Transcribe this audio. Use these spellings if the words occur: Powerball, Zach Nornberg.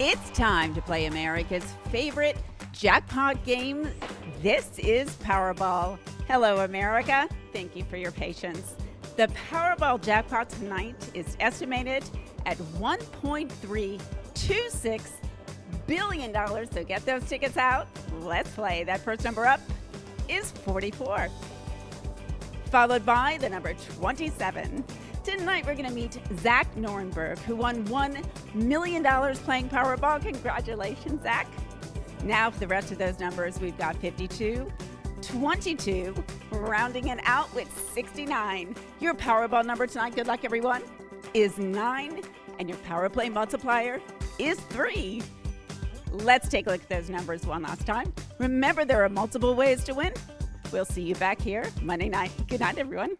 It's time to play America's favorite jackpot game. This is Powerball. Hello, America. Thank you for your patience. The Powerball jackpot tonight is estimated at $1.326 billion. So get those tickets out. Let's play. That first number up is 44, followed by the number 27. Tonight, we're going to meet Zach Nornberg, who won $1 million playing Powerball. Congratulations, Zach. Now for the rest of those numbers, we've got 52, 22, rounding it out with 69. Your Powerball number tonight, good luck everyone, is 9, and your Power Play multiplier is 3. Let's take a look at those numbers one last time. Remember, there are multiple ways to win. We'll see you back here Monday night. Good night, everyone.